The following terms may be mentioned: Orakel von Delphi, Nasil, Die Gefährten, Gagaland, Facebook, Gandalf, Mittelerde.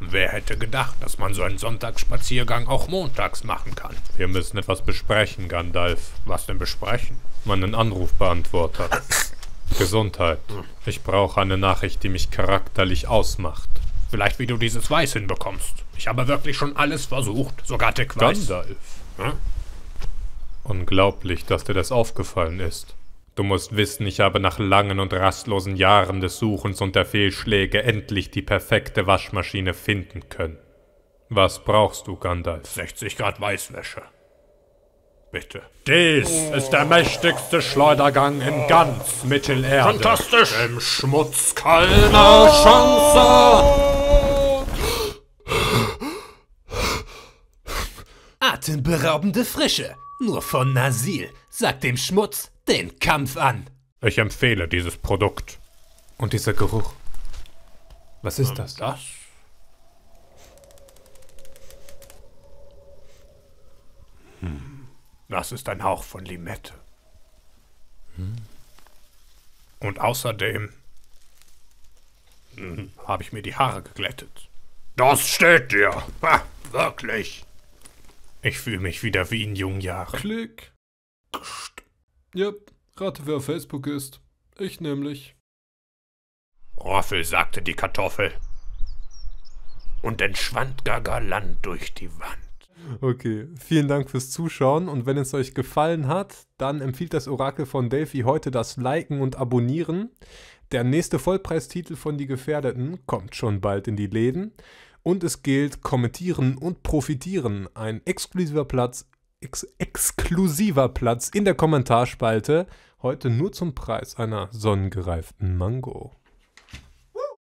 Wer hätte gedacht, dass man so einen Sonntagsspaziergang auch montags machen kann? Wir müssen etwas besprechen, Gandalf. Was denn besprechen? Meinen Anrufbeantworter. Gesundheit. Ich brauche eine Nachricht, die mich charakterlich ausmacht. Vielleicht, wie du dieses Weiß hinbekommst. Ich habe wirklich schon alles versucht, sogar Dick Weiß. Gandalf. Hm? Unglaublich, dass dir das aufgefallen ist. Du musst wissen, ich habe nach langen und rastlosen Jahren des Suchens und der Fehlschläge endlich die perfekte Waschmaschine finden können. Was brauchst du, Gandalf? 60 Grad Weißwäsche. Bitte. Dies ist der mächtigste Schleudergang in ganz Mittelerde. Fantastisch! Im Schmutz keiner Chance! Atemberaubende Frische, nur von Nasil. Sagt dem Schmutz den Kampf an. Ich empfehle dieses Produkt. Und dieser Geruch. Was ist das? Das? Das ist ein Hauch von Limette. Und außerdem habe ich mir die Haare geglättet. Das steht dir! Ha, wirklich! Ich fühle mich wieder wie in jungen Jahren. Klick. Kst. Yep, rate wer auf Facebook ist. Ich nämlich. Roffel, sagte die Kartoffel. Und entschwand Gagaland durch die Wand. Okay, vielen Dank fürs Zuschauen und wenn es euch gefallen hat, dann empfiehlt das Orakel von Delphi heute das Liken und Abonnieren. Der nächste Vollpreistitel von Die Gefährdeten kommt schon bald in die Läden und es gilt Kommentieren und Profitieren. Ein exklusiver Platz in der Kommentarspalte, heute nur zum Preis einer sonnengereiften Mango.